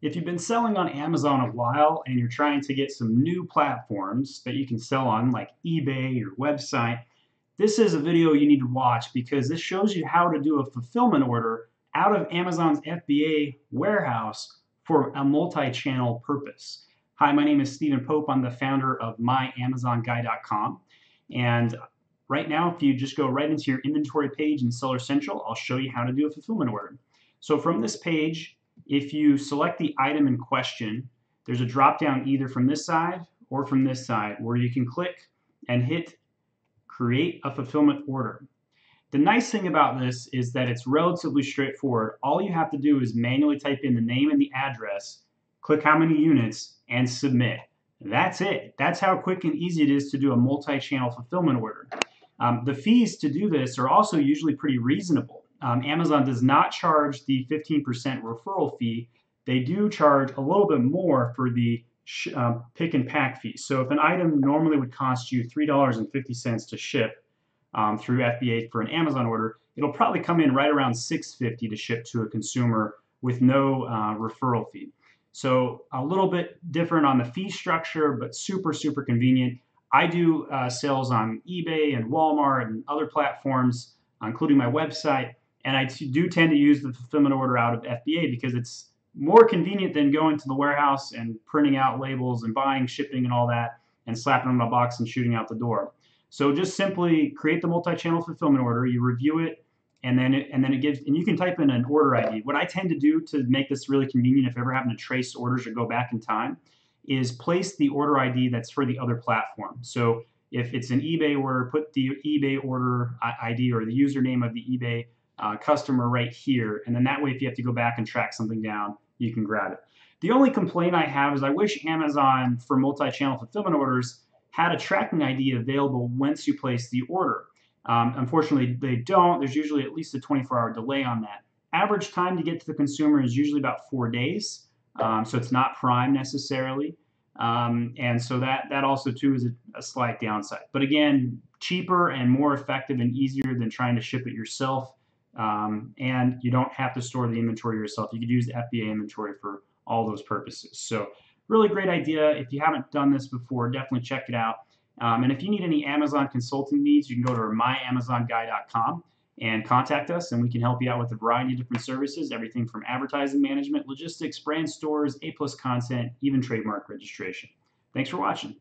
If you've been selling on Amazon a while and you're trying to get some new platforms that you can sell on, like eBay, your website, this is a video you need to watch because this shows you how to do a fulfillment order out of Amazon's FBA warehouse for a multi-channel purpose. Hi, my name is Stephen Pope. I'm the founder of myamazonguy.com. And right now, if you just go right into your inventory page in Seller Central, I'll show you how to do a fulfillment order. So from this page, if you select the item in question, there's a drop down either from this side or from this side where you can click and hit create a fulfillment order. The nice thing about this is that it's relatively straightforward. All you have to do is manually type in the name and the address, click how many units, and submit. That's it. That's how quick and easy it is to do a multi-channel fulfillment order. The fees to do this are also usually pretty reasonable. Amazon does not charge the 15% referral fee. They do charge a little bit more for the pick and pack fee. So if an item normally would cost you $3.50 to ship through FBA for an Amazon order, it'll probably come in right around $6.50 to ship to a consumer with no referral fee. So a little bit different on the fee structure, but super, super convenient. I do sales on eBay and Walmart and other platforms, including my website. And I do tend to use the fulfillment order out of FBA because it's more convenient than going to the warehouse and printing out labels and buying shipping and all that and slapping them on a box and shooting out the door. So just simply create the multi-channel fulfillment order, you review it, and then it gives, and you can type in an order ID. What I tend to do to make this really convenient if ever having to trace orders or go back in time is place the order ID that's for the other platform. So if it's an eBay order, put the eBay order ID or the username of the eBay customer right here, and then that way if you have to go back and track something down, you can grab it. The only complaint I have is I wish Amazon for multi-channel fulfillment orders had a tracking ID available once you place the order. Unfortunately, they don't. There's usually at least a 24-hour delay on that. Average time to get to the consumer is usually about 4 days, so it's not prime necessarily. And so that also too is a slight downside. But again, cheaper and more effective and easier than trying to ship it yourself. And you don't have to store the inventory yourself. You could use the FBA inventory for all those purposes. So really great idea. If you haven't done this before, definitely check it out. And if you need any Amazon consulting needs, you can go to myamazonguy.com and contact us, and we can help you out with a variety of different services, everything from advertising management, logistics, brand stores, A+ content, even trademark registration. Thanks for watching.